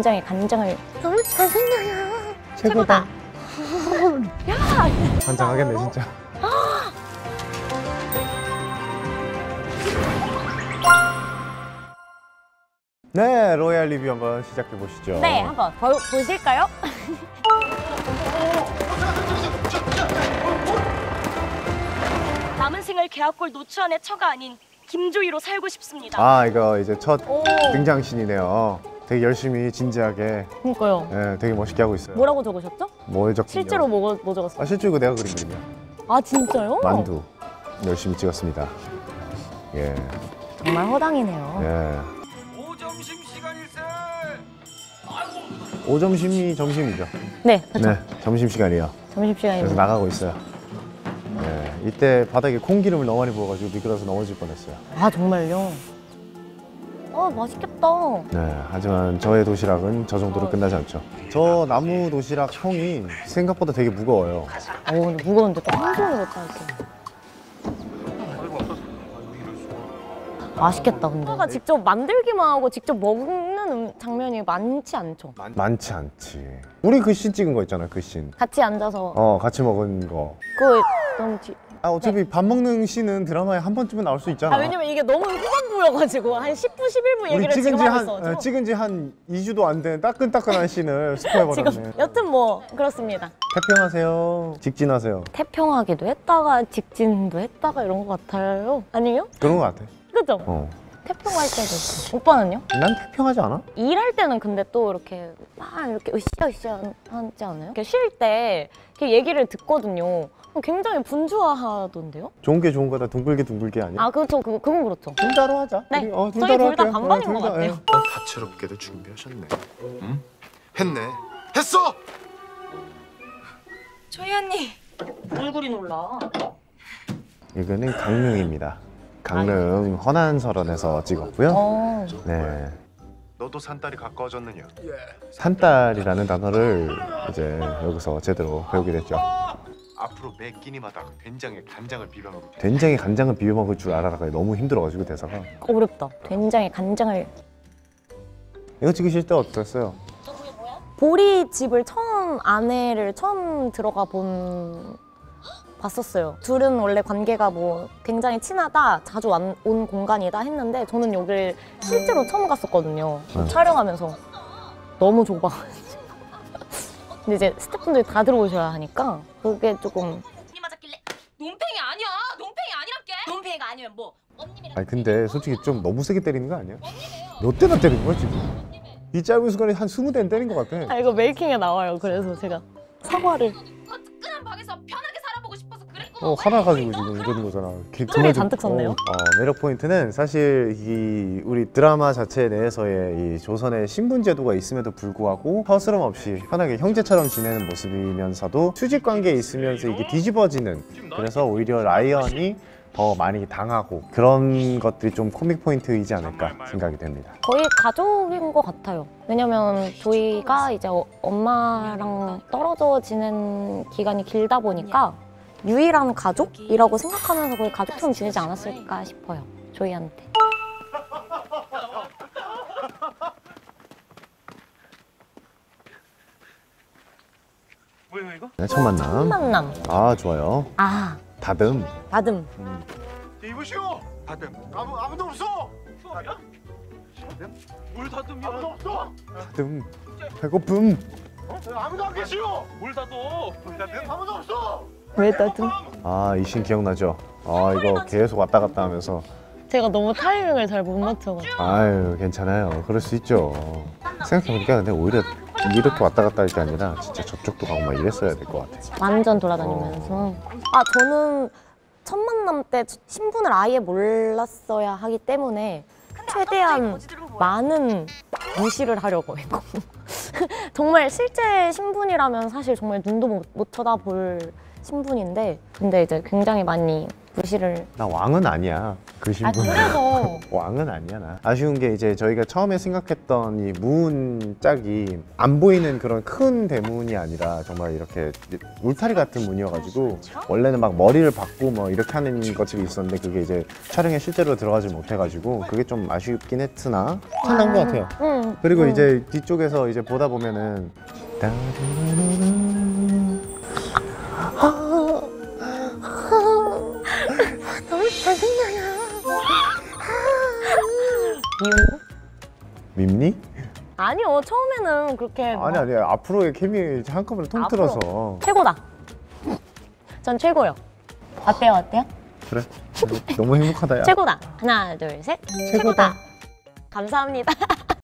굉장히 감정을 너무 잘생겨요. 최고다. 야! 환장하겠네 진짜. 네, 로얄 리뷰 한번 시작해 보시죠. 네, 한번 보실까요? 남은 생을 계약골 노추안의 처가 아닌 김조이로 살고 싶습니다. 아, 이거 이제 첫 등장신이네요. 되게 열심히 진지하게. 그러니까요. 네, 되게 멋있게 하고 있어요. 뭐라고 적으셨죠? 뭘 적었어요? 실제로 뭐 적었어요? 아, 실제로 내가 그린 그림이야. 아, 진짜요? 만두 열심히 찍었습니다. 예. 정말 허당이네요. 예. 오점심이 점심이죠? 네, 그렇죠. 네, 점심시간이요. 점심시간이요. 그래서 나가고 있어요. 네, 이때 바닥에 콩기름을 너무 많이 부어가지고 미끄러워서 넘어질 뻔했어요. 아, 정말요? 어, 맛있겠다. 네, 하지만 저의 도시락은 저 정도로 끝나지 않죠. 저 나무 도시락 통이 생각보다 되게 무거워요. 오, 근데 무거운데 또 한 손으로 다 이렇게. 맛있겠다. 근데 엄마가 직접 만들기만 하고 직접 먹는 장면이 많지 않죠? 많지 않지. 우리 그 씬 찍은 거 있잖아, 그 씬. 같이 앉아서 같이 먹은 거. 그거 너무 아, 어차피 네. 밥 먹는 씬은 드라마에 한 번쯤은 나올 수 있잖아. 아, 왜냐면 이게 너무 후반부여가지고 한 10분, 11분 얘기를 지금 하고 있어. 네, 찍은 지 한 2주도 안 된 따끈따끈한 씬을 스포해버렸네. 지금, 여튼 뭐 그렇습니다. 태평하세요? 직진하세요? 태평하기도 했다가 직진도 했다가 이런 거 같아요. 아니요? 그런 거 같아. 그죠? 태평할 때도 있어. 오빠는요? 난 태평하지 않아? 일할 때는 근데 또 이렇게 막 이렇게 으쌰으쌰 하지 않아요? 이렇게 쉴 때 이렇게 얘기를 듣거든요. 굉장히 분주하던데요? 좋은 게 좋은 거다 둥글게 둥글게 아니야? 아, 그렇죠. 그건 그렇죠. 둘 다로 하자. 네, 우리, 둘 저희 둘 다 반반인 것 같아요. 다채롭게도 준비하셨네. 응? 했네. 했어! 조이 언니. 얼굴이 놀라. 이거는 강릉입니다. 강릉 허난설원에서 찍었고요. 네. 너도 산딸이 가까워졌느냐? 산딸이라는 단어를 이제 여기서 제대로 배우게 됐죠. 앞으로 매 끼니마다 된장에 간장을 비벼 먹을. 된장에 간장을 비벼 먹을 줄 알아라가 너무 힘들어가지고 대사가. 어렵다. 된장에 간장을. 이거 찍으실 때 어땠어요? 저 그게 뭐야? 보리집을 아내를 처음 들어가 본. 봤었어요. 둘은 원래 관계가 뭐 굉장히 친하다, 자주 온 공간이다 했는데 저는 여길 실제로 처음 갔었거든요. 촬영하면서 너무 좁아. 근데 이제 스태프분들이 다 들어오셔야 하니까 그게 조금. 언니 맞았길래 논팽이 아니야. 논팽이 아니랄게. 논팽이가 아니면 뭐 언니미랑. 아니 근데 솔직히 좀 너무 세게 때리는 거 아니야? 몇 대나 때린 거야 지금? 이 짧은 순간에 한 20대는 때린 거 같아. 아, 이거 메이킹에 나와요. 그래서 제가 사과를. 뜨끈한 방에서 편하게. 화나가지고 지금 이러는 거잖아. 술이 잔뜩 섰네요. 매력 포인트는 사실 이 우리 드라마 자체 내에서의 이 조선의 신분 제도가 있음에도 불구하고 허스럼 없이 편하게 형제처럼 지내는 모습이면서도 수직 관계에 있으면서 이게 뒤집어지는, 그래서 오히려 라이언이 더 많이 당하고 그런 것들이 좀 코믹 포인트이지 않을까 생각이 됩니다. 거의 가족인 것 같아요. 왜냐면 저희가 이제 엄마랑 떨어져 지낸 기간이 길다 보니까 유일한 가족이라고 생각하면서 거의 가족처럼 지내지 않았을까 싶어요, 조이한테. 뭐예요 이거? 네, 첫 만남. 첫 만남. 아, 좋아요. 아. 다듬. 다듬. 이보시오. 다듬. 아무도 없어. 다듬? 물 다듬이야. 아무도 없어. 다듬. 배고픔. 어? 아무도 안 계시오. 물 다듬. 물 다듬. 아무도 없어. 왜 따뜻? 아, 이 씬 기억나죠? 아, 이거 계속 왔다 갔다 하면서 제가 너무 타이밍을 잘 못 맞춰가지고. 아유, 괜찮아요. 그럴 수 있죠. 생각해보니까 근데 오히려 이렇게 왔다 갔다 할 게 아니라 진짜 저쪽도 가고 막 이랬어야 될 것 같아. 완전 돌아다니면서. 아, 저는 첫 만남 때 신분을 아예 몰랐어야 하기 때문에 최대한 많은 무시를 하려고 했고 정말 실제 신분이라면 사실 정말 눈도 못 쳐다볼 신분인데, 근데 이제 굉장히 많이 글씨를. 나 왕은 아니야. 그 신분. 왕은 아니야 나. 아쉬운 게 이제 저희가 처음에 생각했던 이 무은 짝이 안 보이는 그런 큰 대문이 아니라 정말 이렇게 울타리 같은 문이어가지고 원래는 막 머리를 박고 뭐 이렇게 하는 것들이 있었는데 그게 이제 촬영에 실제로 들어가지 못해가지고 그게 좀 아쉽긴 했으나 찬난 것 같아요. 그리고 이제 뒤쪽에서 이제 보다 보면은 밉니? 아니요, 처음에는 그렇게 아니 앞으로의 케미 한꺼번에 통틀어서 앞으로. 최고다. 전 최고요. 어때요, 어때요? 그래, 너무 행복하다 야. 최고다. 하나, 둘, 셋. 최고다. 감사합니다.